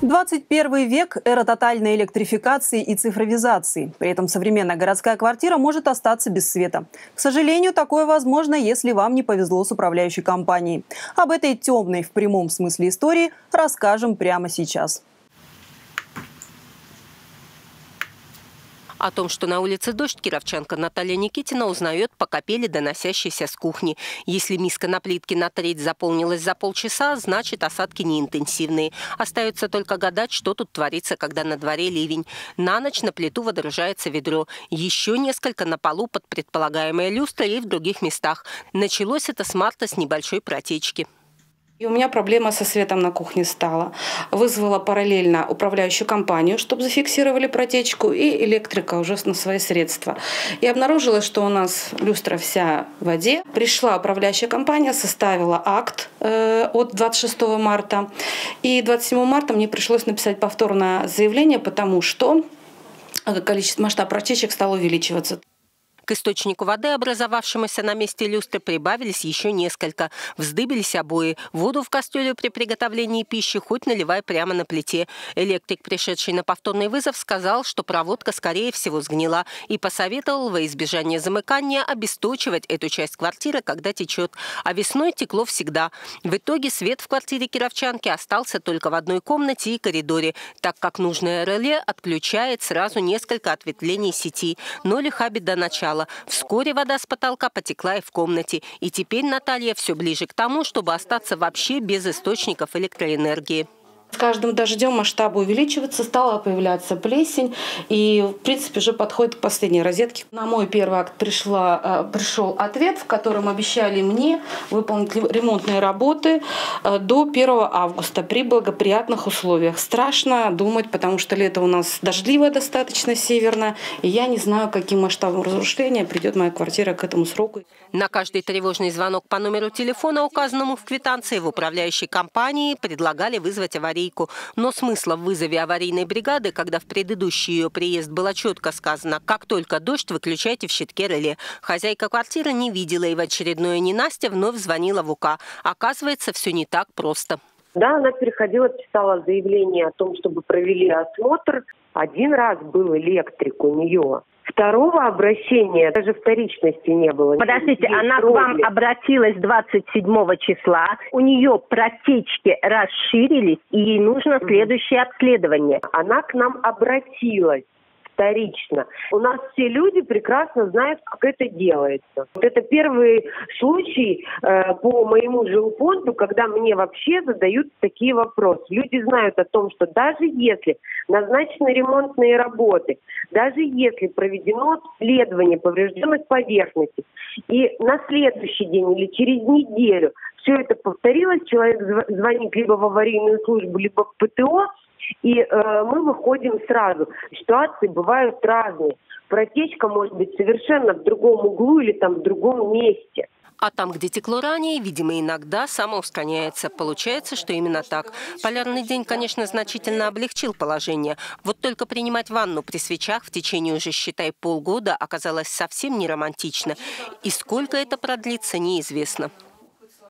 21 век – эра тотальной электрификации и цифровизации. При этом современная городская квартира может остаться без света. К сожалению, такое возможно, если вам не повезло с управляющей компанией. Об этой темной в прямом смысле истории расскажем прямо сейчас. О том, что на улице дождь, кировчанка Наталья Никитина узнает по капели, доносящейся с кухни. Если миска на плитке на треть заполнилась за полчаса, значит, осадки неинтенсивные. Остается только гадать, что тут творится, когда на дворе ливень. На ночь на плиту водружается ведро. Еще несколько на полу под предполагаемые люстры и в других местах. Началось это с марта с небольшой протечки. И у меня проблема со светом на кухне стала. Вызвала параллельно управляющую компанию, чтобы зафиксировали протечку, и электрика уже на свои средства. И обнаружилось, что у нас люстра вся в воде. Пришла управляющая компания, составила акт от 26 марта. И 27 марта мне пришлось написать повторное заявление, потому что масштаб протечек стал увеличиваться. К источнику воды, образовавшемуся на месте люстры, прибавились еще несколько. Вздыбились обои. Воду в кастрюлю при приготовлении пищи хоть наливай прямо на плите. Электрик, пришедший на повторный вызов, сказал, что проводка, скорее всего, сгнила. И посоветовал во избежание замыкания обесточивать эту часть квартиры, когда течет. А весной текло всегда. В итоге свет в квартире кировчанки остался только в одной комнате и коридоре, так как нужное реле отключает сразу несколько ответвлений сети. Но лиха беда начала. Вскоре вода с потолка потекла и в комнате. И теперь Наталья все ближе к тому, чтобы остаться вообще без источников электроэнергии. С каждым дождем масштабы увеличиваются, стала появляться плесень. И, в принципе, уже подходит к последней розетке. На мой первый акт пришел ответ, в котором обещали мне выполнить ремонтные работы до 1 августа при благоприятных условиях. Страшно думать, потому что лето у нас дождливое достаточно, северное. И я не знаю, каким масштабом разрушения придет моя квартира к этому сроку. На каждый тревожный звонок по номеру телефона, указанному в квитанции, в управляющей компании предлагали вызвать аварийку. Но смысла в вызове аварийной бригады, когда в предыдущий ее приезд было четко сказано: как только дождь, выключайте в щитке реле. Хозяйка квартиры не видела, и в очередное ненастье вновь звонила в УК. Оказывается, все не так просто. Да, она переходила, писала заявление о том, чтобы провели осмотр. Один раз был электрик у нее. Второго обращения даже вторичности не было. Подождите, она к вам обратилась 27 числа. У нее протечки расширились, и ей нужно следующее обследование. Она к нам обратилась вторично. У нас все люди прекрасно знают, как это делается. Вот это первый случай по моему жилфонду, когда мне вообще задают такие вопросы. Люди знают о том, что даже если назначены ремонтные работы, даже если проведено обследование поврежденных поверхностей, и на следующий день или через неделю все это повторилось, человек звонит либо в аварийную службу, либо в ПТО, и мы выходим сразу. Ситуации бывают разные. Протечка может быть совершенно в другом углу или там в другом месте. А там, где текло ранее, видимо, иногда самоустраняется. Получается, что именно так. Полярный день, конечно, значительно облегчил положение. Вот только принимать ванну при свечах в течение уже, считай, полгода оказалось совсем не романтично. И сколько это продлится, неизвестно.